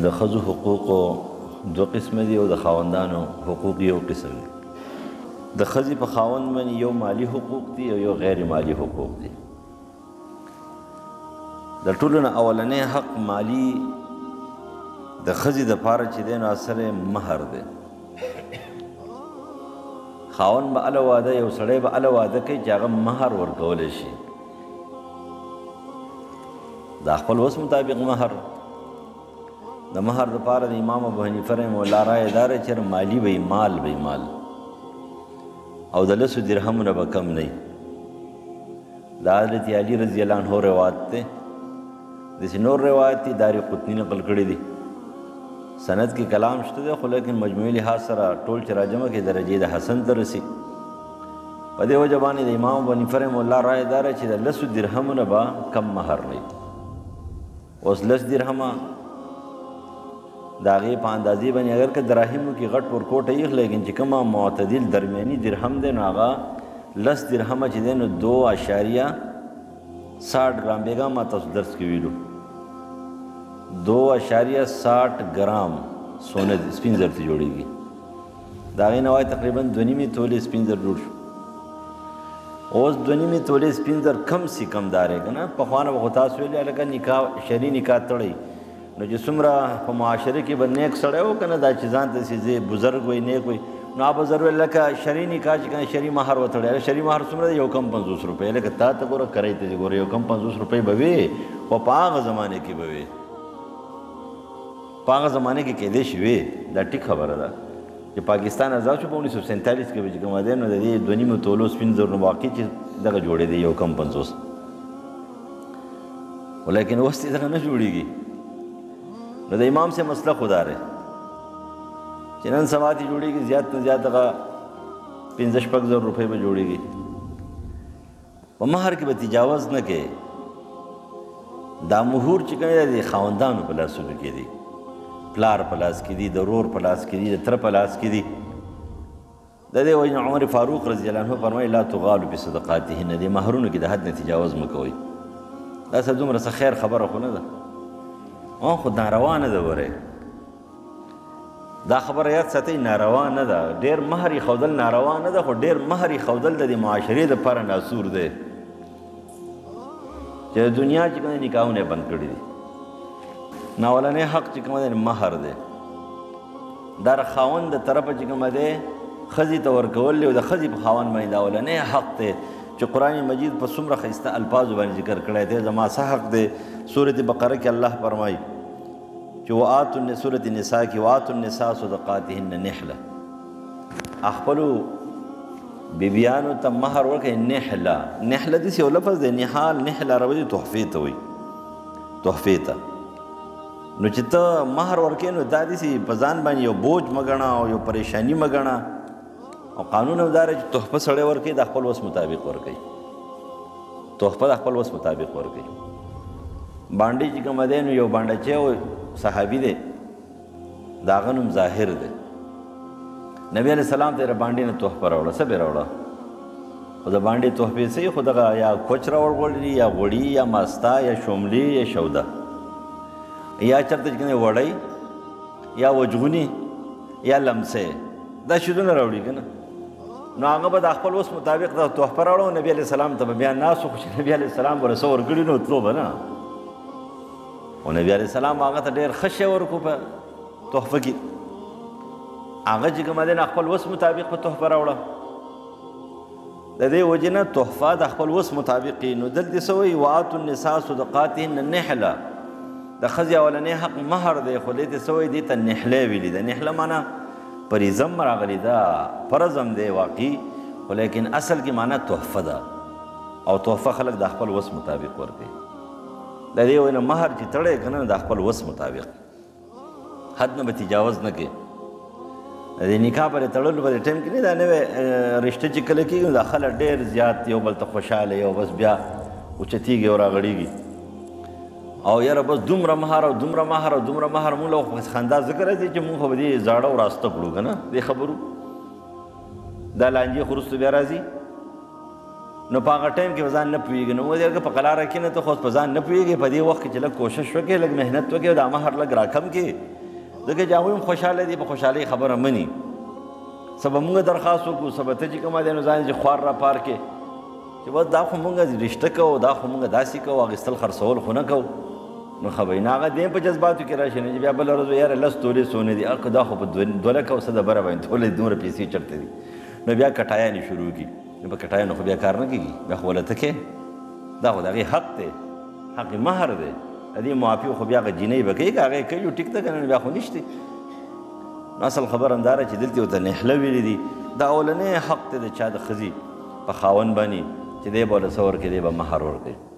د خزو حقوق دو قسم دي او د خاوندانو حقوق یو قسم دي. د خزي په خاوند باندې یو مالی حقوق دي او یو غیر مالی حقوق دي. د ټولو اولنې حق مالی د خزي د پاره چې دین اثر مہر دي. خاوند به الواده یو سړی به الواده کوي چې هغه مہر ورکول شي. دا خپل وس مطابق مہر د مہر د پاره د امام ابو حنیفه رحمه الله رائے اداره چر مالی به مال به مال او د لسو درهم نه به کم نه. د حضرت علی رضی الله عنه روایت ده. د سنور روایت دار قطنی نقل کړی دي. سند کې کلام شته ده خو لیکن مجموعی لحاظ سره ټول چراجمه کې درجه د حسن درسي. په دې وجه باندې د امام ابو حنیفه رحمه الله رائے اداره چې د لسو درهم نه به کم مہر نه. اوس لس درهمه د هغې په اندازې باندې اگر که دراهمو کې غټ ورکوټه یې لیکن چې کومه معتدل درمیاني درهم دی نو هغه لس درهمه چې دی نو 2.60 ګرام بیګا ما تاسو درس کې ویلو 2.60 ګرام سونه سپین زر ته جوړېږي. د هغې نه وایي تقریبا 2.5 تولې سپین زر جوړ شو. اوس 2.5 تولې سپین زر کم سی کم دارې که نه پخوانه به خو تاسو ویلې هلکه نکاح شرعي نکاح تړی نو چې څومره په معاشره کې به نیک سړی و که نه دا چې ځان ته چې بزرګ وی نیک وی نو هغه به ضرور ویل لکه شرعي نکاح چې که نه شرعي مہر وتړی هله شرعي مہر څومره دی 150 روپۍ لکه تا ته ګوره کرۍ ته چې ګوره 150 روپۍ به وې خو په هغه زمانې کې به وې په هغه زمانې کې کیدای شي وې. دا ټیک خبره ده چې پاکستان آزاد شو په 1947 کې چې کومه دی نو د دې 2.5 تولو سپین زر نو واقع چې دغه جوړې دی 1.50 ولیکن اوس دې دغه نه جوړېږي. نو د امام سے مسله خدا دی چې نن سبا دې جوړېږي زیات نه زیات دغه 15-20 روپۍ به جوړېږي. په مہر کې به تجاوز نه کوي. دا مہور چې کوي د خاوندانو په لاسونو کې دی. پلار پلاس کی دی درور پلاس کی دی تر پلاس کی دی. د دې وجه عمر فاروق رضی الله عنه فرمایي لا تغالو بصدقاتهن دې مہرونو کې د حد نه تجاوز مکوئ. دا څه دومره څه خیر خبره خو نه ده او خو ناروا نه ده. ورې دا خبره یاد ساتئ ناروا نه ده. ډېر مہر خودل ناروا نه ده خو ډېر مہر خودل د دې معاشرې دپاره ناسور دی چې دنیا چې کوم نکاحونه بند کړي دي. ناولنې حق چې کوم دی مہر دی در خاوند د طرفه چې کوم دی ښځې ته ورکول دی او د ښځې په خاوند باندې دا اولنې حق دی چې قرآن مجید په څومره ښایسته الفاظو باندې ذکر کړی دی. زما څه حق دی. سورت بقره کې الله فرمایي چې سورت نساء کې وآتوا النساء صدقاتهن نحله خپلو بیبیانو ته مہر ورکوئ. نحله نحله داسې یو لفظ دی. نحال نحله عربي تحفې ته وایي تحفې ته. نو چې ته مہر ورکې نو دا داسې په ځان باندې یو بوج مه ګڼه او یو پریشاني مه ګڼه. او قانون دا دی چې تحفه سړی ورکوي د خپل وس مطابق ورکوي. تحفه د خپل وس مطابق ورکوي. بانډې چې کومه دی نو یو بانډچی او صحابي دی د هغه نوم ظاهر دی. نبی علیه السلام ته یې بانډې نه تحفه راوړه. څه به یې راوړه؟ خو د بانډې تحفې څه وي خو دغه یا کوچ راوړغوړي یا غوړي یا ماستا یا شوملې یا شوده یا چرته چې کوم وړی یا وجغونی یا لمسې دا شیدونه راوړي که نه نو هغه به د خپل اوس مطابق د تحفه راوړو. نبی علیه السلام ته به بیا ناست خو چې نبی علیه السلام به څه ورکړي نو تلو به نه. او نبی علیه السلام هغه ته ډېر ښه شی ورکړو په تحفه کې. هغه چې کوم دی نو خپل اوس مطابق په تحفه راوړه. د دې وجې نه تحفه د خپل اوس مطابق وي. نو دلته څه وایي؟ وآتوا النساء صدقاتهن نحله. د ښځې اولنی حق مہر دی خو دې ته څه وایي؟ دې ته نحله ویلي ده. نحله معنی پریزم راغلې ده. پرزم دی واقعي خو لیکن اصل کې معنی تحفه ده. او تحفه خلک د خپل وس مطابق ورکوي. د دې وجې نه مہر چې تړی که نه د خپل وس مطابق حد نه به تجاوز نه کوي. د دې نکاح پرې تړلو په دې ټایم کې نه دا نوې رشته چې کله کېږي نو دا خلک ډېر زیات یو بل ته خوشحاله یو بس بیا اوچتېږي او راغړېږي او یاره بس دومره مہر او دومره مہر او دومره مہر مونږ له خو خندا ذکر دی چې مونږ خو به دې زاړه او راسته کړو که نه دې خبرو دا لانجې خو وروسته بیا راځي. نو پاگا ٹائم کی وزن نہ پیے گی نو وہ دیگر پکلا رکھی نہ تو خود پزان نہ پیے گی پدی وقت چلا کوشش وکے لگ محنت وکے دامه هر لگ راکم کی دغه جاویم خوشاله دی په خوشاله خبره منی سبا مونږ درخواست وکړو سبا ته چې کومه د نزان چې خوار را پار کې چې بس دا خو مونږ رشتہ کو دا خو مونږ داسې کو اغستل خرڅول خو نه کو نو خبینا هغه دې په جذباتو کې راشي نه بیا بل ورځ یار لس تورې سونه دي اګه دا خو په دوله کو سده بره باندې ټولې دومره پیسې چرته دي نو بیا کټایانې شروع کی نو په کټایانو خو بیا کار نه کیږي بیا خو ولته کې دا خو د هغې حق دی حق مهر دی ادي معافي خو بیا غجینې بکې هغه کوي ټیک ته کنه بیا خو نشته اصل خبر انداره چې دلته وته نهله ویلې دي دا اولنې حق ته د چا د خزي په خاون باندې چې دی به له سور کې دی به مهر ورکړي